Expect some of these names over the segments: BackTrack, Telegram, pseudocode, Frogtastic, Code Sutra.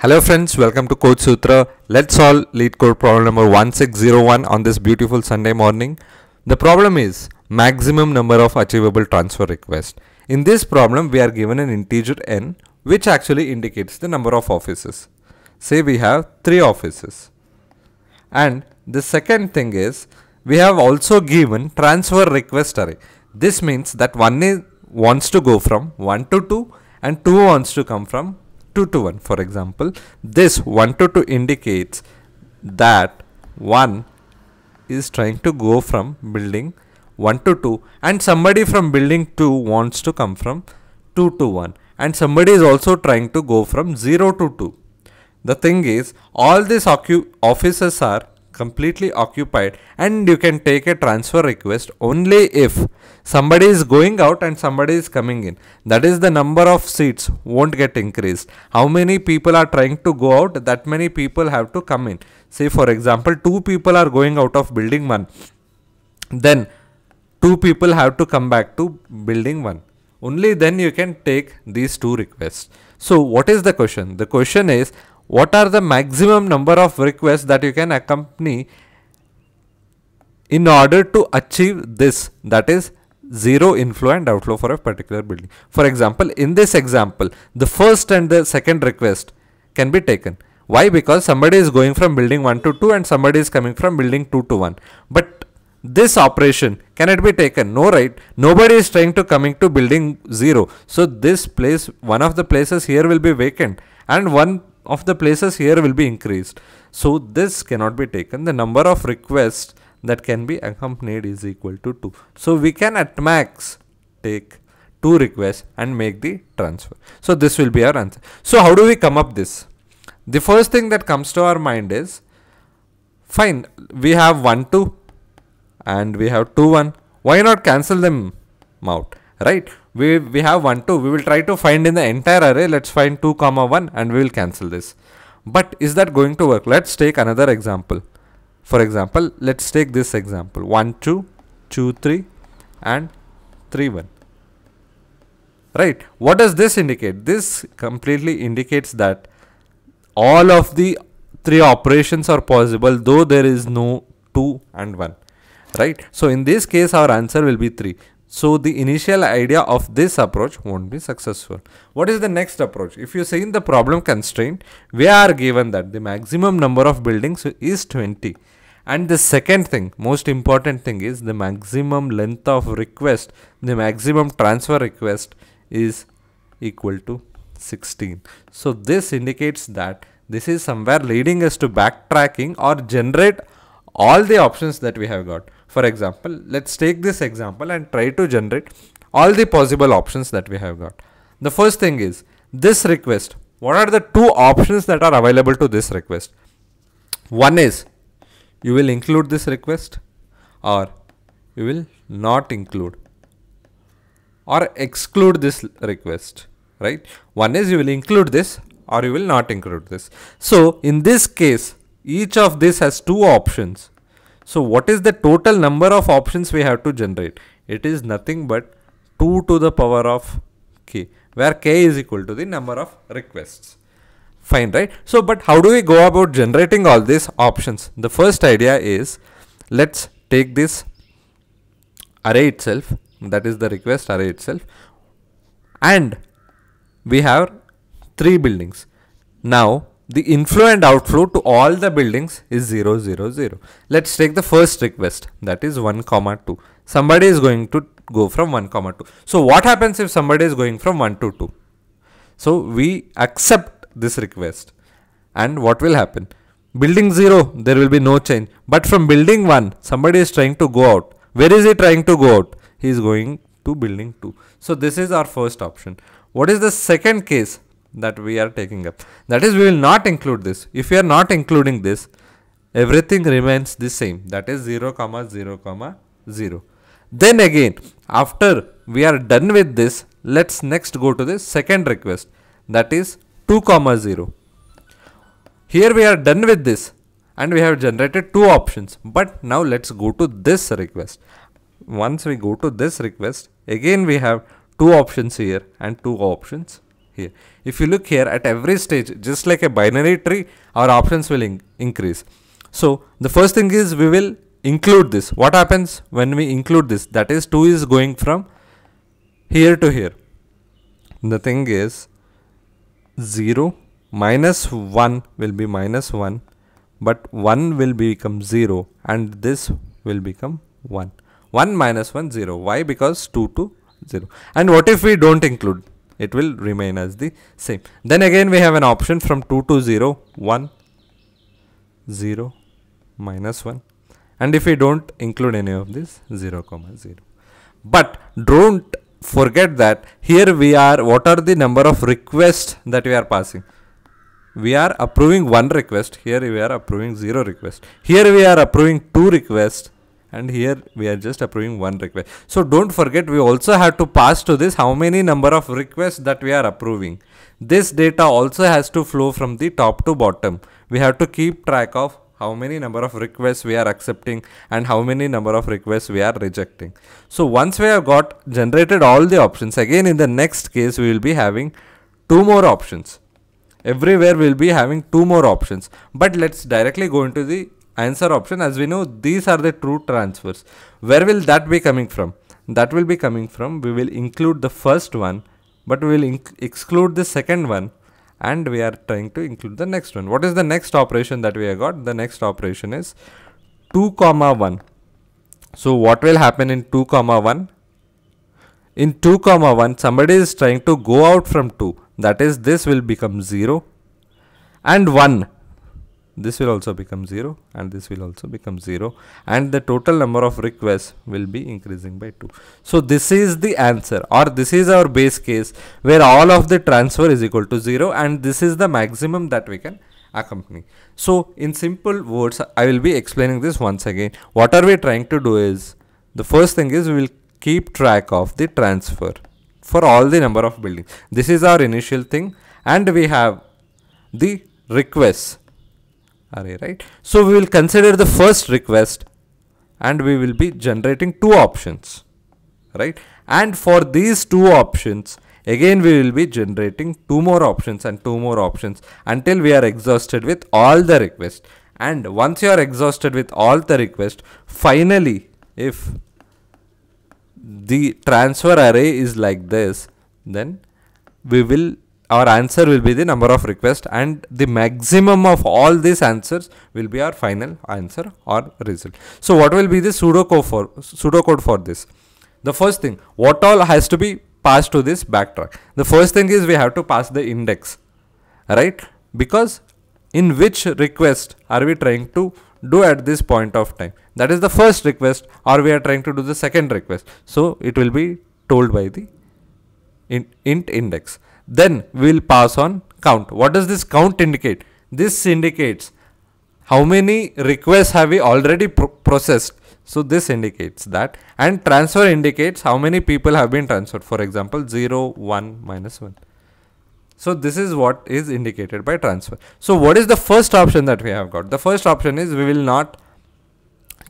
Hello friends, welcome to Code Sutra. Let's solve lead code problem number 1601 on this beautiful Sunday morning. The problem is maximum number of achievable transfer requests. In this problem, we are given an integer n which actually indicates the number of offices. Say we have 3 offices. And the second thing is we have also given transfer request array. This means that 1 wants to go from 1 to 2 and 2 wants to come from 2 to 1. For example, this 1 to 2 indicates that 1 is trying to go from building 1 to 2 and somebody from building 2 wants to come from 2 to 1 and somebody is also trying to go from 0 to 2. The thing is, all these offices are completely occupied and you can take a transfer request only if somebody is going out and somebody is coming in. That is, the number of seats won't get increased. How many people are trying to go out, that many people have to come in. Say for example, 2 people are going out of building 1, then 2 people have to come back to building 1. Only then you can take these 2 requests. So what is the question? The question is, what are the maximum number of requests that you can accompany in order to achieve this, that is zero inflow and outflow for a particular building. For example, in this example, the first and the second request can be taken. Why? Because somebody is going from building 1 to 2 and somebody is coming from building 2 to 1. But this operation, can it be taken? No, right? Nobody is trying to coming to building 0. So this place, one of the places here will be vacant and one of the places here will be increased. So this cannot be taken. The number of requests that can be accompanied is equal to 2. So we can at max take 2 requests and make the transfer. So this will be our answer. So how do we come up this? The first thing that comes to our mind is, fine, we have 1, 2 and we have 2, 1. Why not cancel them out, right? We have 1, 2. We will try to find in the entire array. Let's find 2 comma 1 and we will cancel this. But is that going to work? Let's take another example. For example, let's take this example. 1, 2, 2, 3 and 3, 1. Right. What does this indicate? This completely indicates that all of the 3 operations are possible, though there is no 2 and 1. Right. So in this case, our answer will be 3. So the initial idea of this approach won't be successful. What is the next approach? If you see in the problem constraint, we are given that the maximum number of buildings is 20. And the second thing, most important thing is the maximum length of request, the maximum transfer request is equal to 16. So this indicates that this is somewhere leading us to backtracking or generate all the options that we have got. For example, let's take this example and try to generate all the possible options that we have got. The first thing is this request. What are the 2 options that are available to this request? One is you will include this request or you will not include or exclude this request, right? One is you will include this or you will not include this. So in this case, each of this has 2 options. So what is the total number of options we have to generate? It is nothing but 2 to the power of k, where k is equal to the number of requests. Fine, right? So, but how do we go about generating all these options? The first idea is, let's take this array itself, that is the request array itself, and we have 3 buildings. Now, the inflow and outflow to all the buildings is 0, 0, 0. Let's take the first request, that is 1, 2. Somebody is going to go from 1, 2. So what happens if somebody is going from 1 to 2? So we accept this request and what will happen? Building 0, there will be no change. But from building 1, somebody is trying to go out. Where is he trying to go out? He is going to building 2. So this is our first option. What is the second case that we are taking up? That is, we will not include this. If we are not including this, everything remains the same, that is 0 comma 0 comma 0. Then again, after we are done with this, let's next go to the second request, that is 2 comma 0. Here we are done with this and we have generated 2 options. But now let's go to this request. Once we go to this request, again we have 2 options here and 2 options here. If you look here, at every stage, just like a binary tree, our options will increase. So the first thing is we will include this. What happens when we include this? That is, 2 is going from here to here. The thing is 0 minus 1 will be minus 1, but 1 will become 0 and this will become 1. 1 minus 1, 0. Why? Because 2 to 0. And what if we don't include? It will remain as the same. Then again we have an option from 2 to 0, 1, 0, minus 1. And if we don't include any of this, 0, 0. But don't forget that here we are, what are the number of requests that we are passing? We are approving 1 request, here we are approving 0 request. Here we are approving 2 requests, and here we are just approving 1 request. So don't forget, we also have to pass to this how many number of requests that we are approving. This data also has to flow from the top to bottom. We have to keep track of how many number of requests we are accepting and how many number of requests we are rejecting. So once we have got generated all the options, again in the next case we will be having 2 more options. Everywhere we will be having 2 more options. But let's directly go into the answer option. As we know, these are the true transfers. Where will that be coming from? That will be coming from, we will include the first one, but we will exclude the second one, and we are trying to include the next one. What is the next operation that we have got? The next operation is 2 comma 1. So what will happen in 2 comma 1? In 2 comma 1, somebody is trying to go out from 2, that is, this will become 0 and 1. This will also become 0 and this will also become 0, and the total number of requests will be increasing by 2. So this is the answer, or this is our base case where all of the transfer is equal to 0, and this is the maximum that we can accompany. So in simple words, I will be explaining this once again. What are we trying to do is, the first thing is we will keep track of the transfer for all the number of buildings. This is our initial thing, and we have the requests array, right? So we will consider the first request and we will be generating 2 options, right? And for these 2 options, again we will be generating 2 more options and 2 more options until we are exhausted with all the requests. And once you are exhausted with all the requests, finally if the transfer array is like this, then we will, our answer will be the number of requests, and the maximum of all these answers will be our final answer or result. So what will be the pseudocode for this? The first thing, what all has to be passed to this backtrack? The first thing is we have to pass the index, right? Because in which request are we trying to do at this point of time? That is the first request, or we are trying to do the second request. So it will be told by the int index. Then we will pass on count. What does this count indicate? This indicates how many requests have we already processed. So this indicates that, and transfer indicates how many people have been transferred. For example, 0, 1, minus 1. So this is what is indicated by transfer. So what is the first option that we have got? The first option is we will not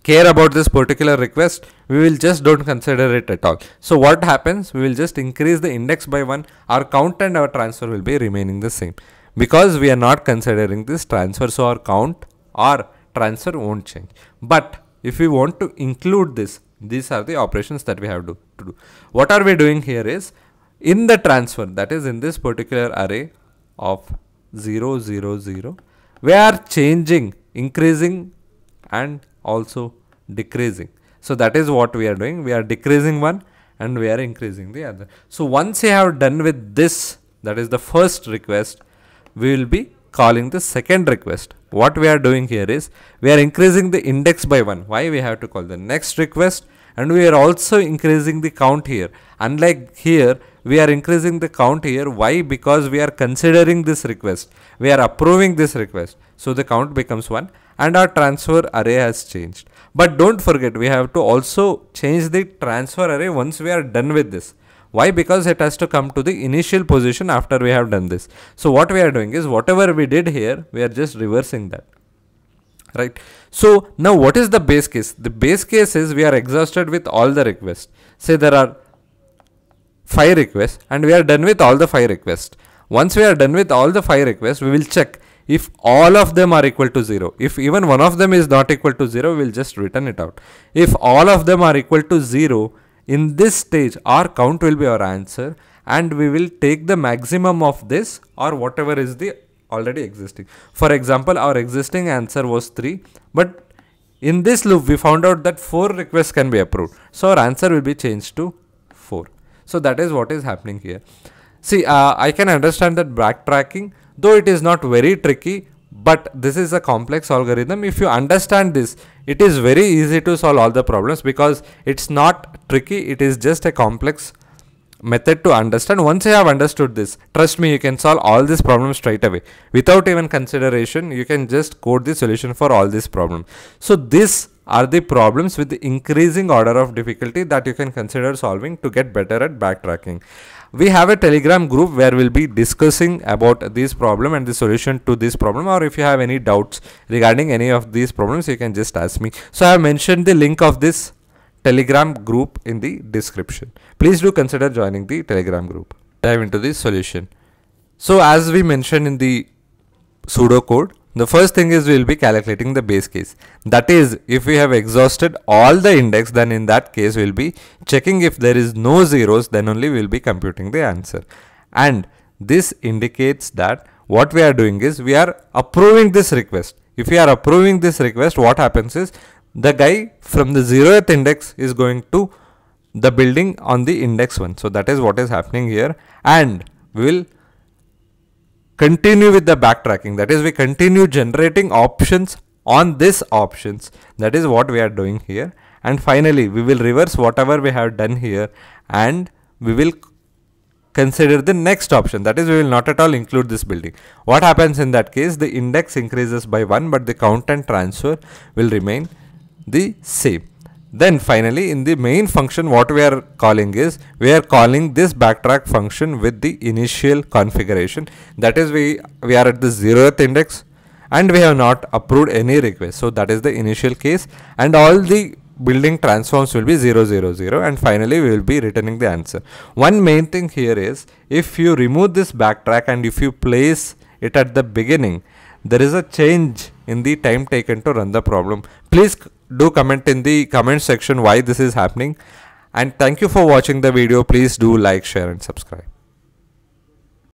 care about this particular request, we will just don't consider it at all. So what happens? We will just increase the index by 1. Our count and our transfer will be remaining the same because we are not considering this transfer. So our count or transfer won't change. But if we want to include this, these are the operations that we have to do. What are we doing here is, in the transfer, that is in this particular array of 0, 0, 0, we are changing, increasing and also decreasing. So that is what we are doing. We are decreasing one and we are increasing the other. So once you have done with this, that is the first request, we will be calling the second request. What we are doing here is we are increasing the index by 1. Why? We have to call the next request, and we are also increasing the count here. Unlike here, we are increasing the count here. Why? Because we are considering this request. We are approving this request. So the count becomes 1. And our transfer array has changed. But don't forget, we have to also change the transfer array once we are done with this. Why? Because it has to come to the initial position after we have done this. So what we are doing is, whatever we did here, we are just reversing that, right? So now what is the base case? The base case is we are exhausted with all the requests. Say there are 5 requests and we are done with all the 5 requests. Once we are done with all the 5 requests, we will check if all of them are equal to 0. If even one of them is not equal to 0, we will just return it out. If all of them are equal to 0, in this stage, our count will be our answer and we will take the maximum of this or whatever is the already existing. For example, our existing answer was 3, but in this loop, we found out that 4 requests can be approved. So our answer will be changed to 4. So that is what is happening here. See, I can understand that backtracking, though it is not very tricky, but this is a complex algorithm. If you understand this, it is very easy to solve all the problems because it's not tricky. It is just a complex method to understand. Once you have understood this, trust me, you can solve all these problems straight away. Without even consideration, you can just code the solution for all these problems. So these are the problems with the increasing order of difficulty that you can consider solving to get better at backtracking. We have a Telegram group where we'll be discussing about this problem and the solution to this problem, or if you have any doubts regarding any of these problems, you can just ask me. So I have mentioned the link of this Telegram group in the description. Please do consider joining the Telegram group. Dive into the solution. So as we mentioned in the pseudocode, the first thing is we will be calculating the base case. That is, if we have exhausted all the index, then in that case we will be checking if there is no zeros, then only we will be computing the answer. And this indicates that what we are doing is we are approving this request. If we are approving this request, what happens is the guy from the 0th index is going to the building on the index 1. So that is what is happening here, and we will continue with the backtracking. That is, we continue generating options on this options. That is what we are doing here. And finally, we will reverse whatever we have done here and we will consider the next option. That is, we will not at all include this building. What happens in that case? The index increases by 1, but the count and transfer will remain the same. Then finally, in the main function, what we are calling is, we are calling this backtrack function with the initial configuration. That is, we are at the 0th index and we have not approved any request. So that is the initial case, and all the building transforms will be 0, 0, 0, and finally we will be returning the answer. One main thing here is, if you remove this backtrack and if you place it at the beginning, there is a change in the time taken to run the problem. Please do comment in the comment section why this is happening, and thank you for watching the video. Please do like, share and subscribe.